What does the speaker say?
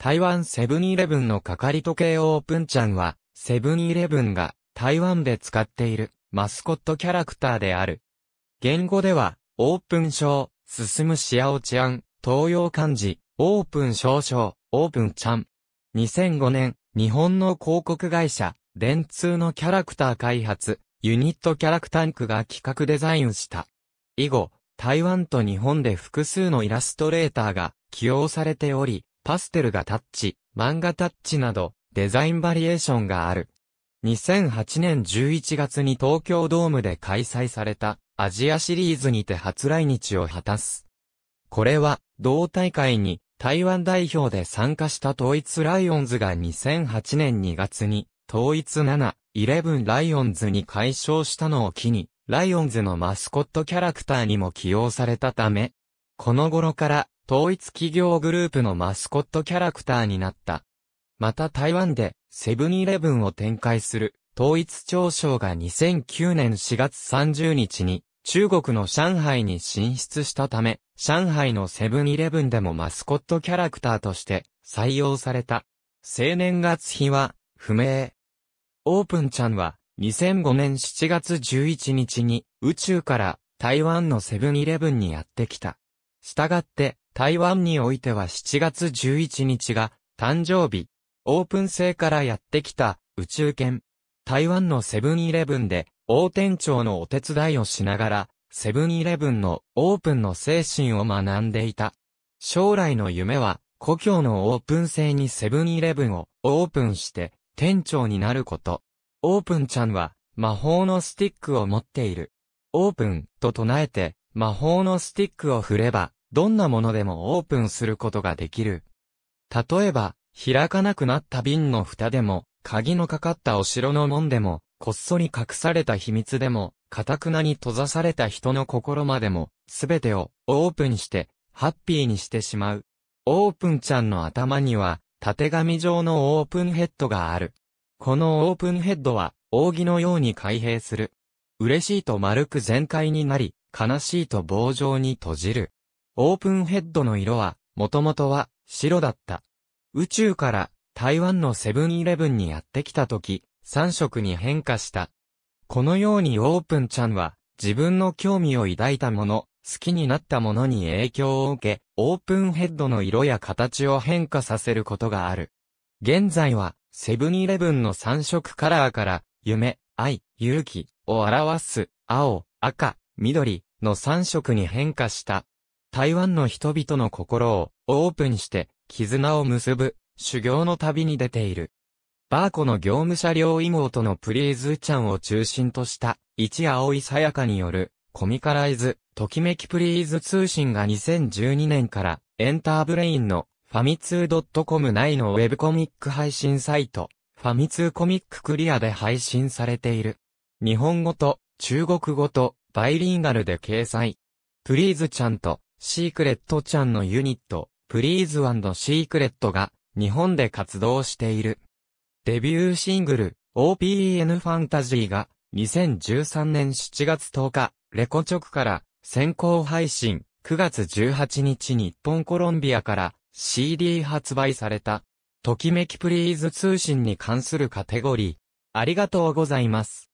台湾セブンイレブンの係時計オープンちゃんは、セブンイレブンが台湾で使っているマスコットキャラクターである。言語では、オープンショー、進むシアオチャン、東洋漢字、オープンショーショー、オープンちゃん。2005年、日本の広告会社、電通のキャラクター開発、ユニットキャラクタンクが企画デザインした。以後、台湾と日本で複数のイラストレーターが起用されており、パステルがタッチ、漫画タッチなど、デザインバリエーションがある。2008年11月に東京ドームで開催されたアジアシリーズにて初来日を果たす。これは、同大会に台湾代表で参加した統一ライオンズが2008年2月に、統一7-11ライオンズに改称したのを機に、ライオンズのマスコットキャラクターにも起用されたため、この頃から統一企業グループのマスコットキャラクターになった。また台湾でセブンイレブンを展開する統一超商が2009年4月30日に中国の上海に進出したため、上海のセブンイレブンでもマスコットキャラクターとして採用された。生年月日は不明。オープンちゃんは2005年7月11日に宇宙から台湾のセブンイレブンにやってきた。したがって台湾においては7月11日が誕生日。オープン星からやってきた宇宙犬。台湾のセブンイレブンで大店長のお手伝いをしながらセブンイレブンのオープンの精神を学んでいた。将来の夢は故郷のオープン星にセブンイレブンをオープンして店長になること。オープンちゃんは魔法のスティックを持っている。オープンと唱えて魔法のスティックを振ればどんなものでもオープンすることができる。例えば開かなくなった瓶の蓋でも鍵のかかったお城の門でもこっそり隠された秘密でも頑なに閉ざされた人の心までもすべてをオープンしてハッピーにしてしまう。オープンちゃんの頭には縦紙状のオープンヘッドがある。このオープンヘッドは、扇のように開閉する。嬉しいと丸く全開になり、悲しいと棒状に閉じる。オープンヘッドの色は、もともとは、白だった。宇宙から、台湾のセブンイレブンにやってきたとき、3色に変化した。このようにオープンちゃんは、自分の興味を抱いたもの、好きになったものに影響を受け、オープンヘッドの色や形を変化させることがある。現在は、セブンイレブンの3色カラーから、夢、愛、勇気を表す、青、赤、緑の3色に変化した。台湾の人々の心をオープンして、絆を結ぶ、修行の旅に出ている。バーコの業務車両妹のプリーズちゃんを中心とした、一葵さやかによる、コミカライズ、ときめきプリーズ通信が2012年から、エンターブレインの、ファミ通.com 内のウェブコミック配信サイト、ファミ通コミッククリアで配信されている。日本語と中国語とバイリンガルで掲載。プリーズちゃんとシークレットちゃんのユニット、プリーズ&シークレットが日本で活動している。デビューシングル、OPEN ファンタジーが2013年7月10日、レコチョクから先行配信、9月18日日本コロンビアからCD 発売された、ときめきプリーズ通信に関するカテゴリー。ありがとうございます。